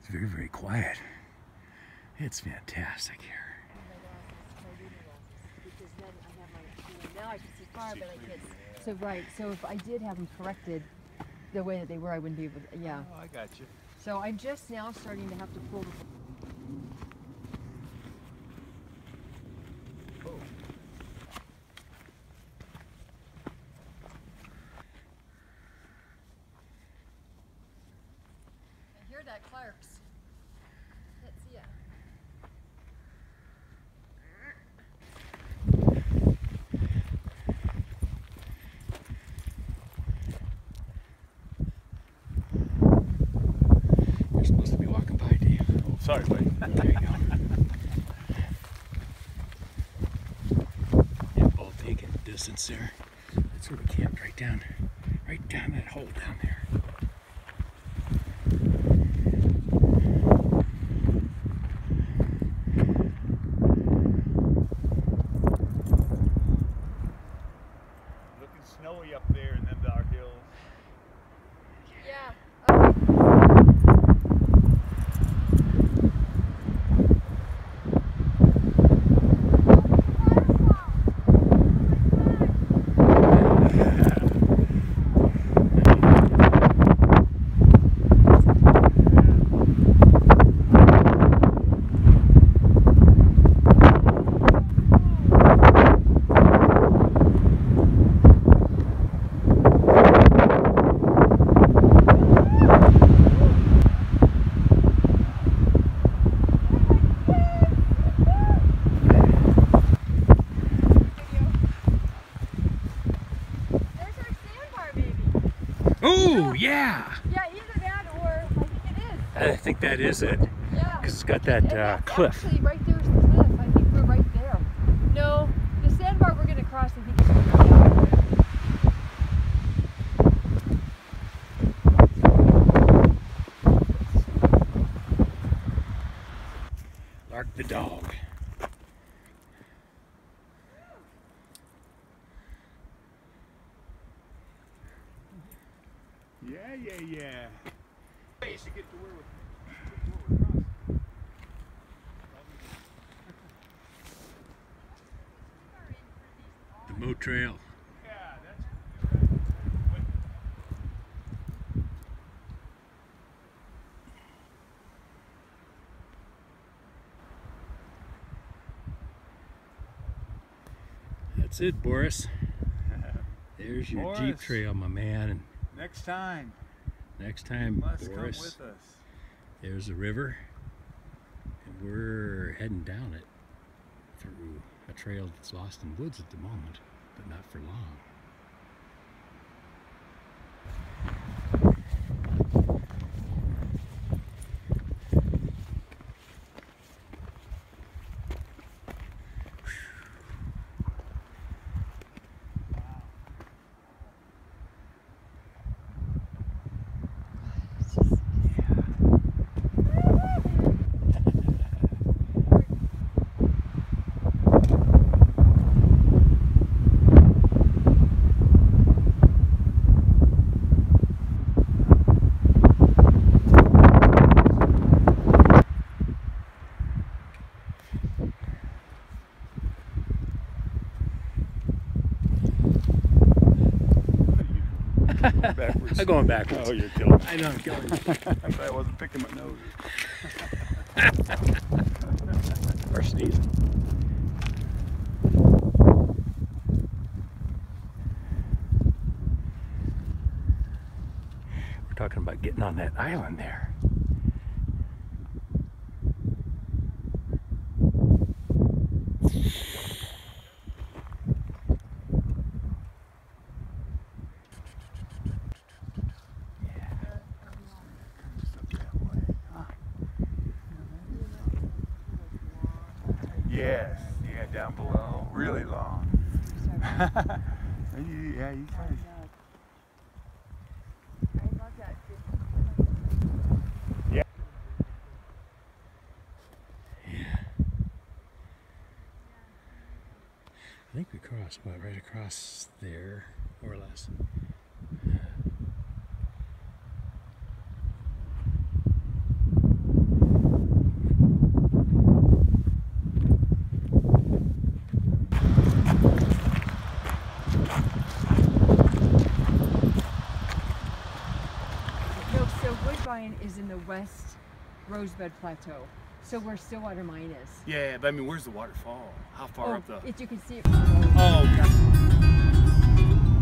It's very, very quiet. It's fantastic here. Now I can see far, but I can't. So right, so if I did have them corrected the way that they were, I wouldn't be able to, yeah. Oh, I got you. So I'm just now starting to have to pull the... Sorry, buddy. There you go. Yeah, all taking distance there. That's where we camped, right down that hole down there. Looking snowy up there in them dark hills. Yeah. Ooh, yeah! Yeah, either that or I think it is. I think that is it. Yeah. Because it's got that cliff. Actually, right there's the cliff. I think we're right there. No, the sandbar we're going to cross, I think it's going to be down. Lark the dog. Yeah, yeah, yeah. Hey, you should get to where we're crossing. The Moat Trail. Yeah, that's right. That's it, Boris. There's your Jeep trail, my man. Next time, Boris, come with us. There's a river, and we're heading down it through a trail that's lost in woods at the moment, but not for long. I'm going backwards. Oh, you're killing me. I know, I'm killing you. I'm glad I wasn't picking my nose. Or sneezing. We're talking about getting on that island there. Yes, yeah, down below, really long. Yeah, you can. Yeah. Yeah. I think we crossed about right across there, more or less. in the west Rosebud Plateau. So where Stillwater Mine is. Yeah, but I mean, where's the waterfall? How far up the... You can see it from the... Oh, God.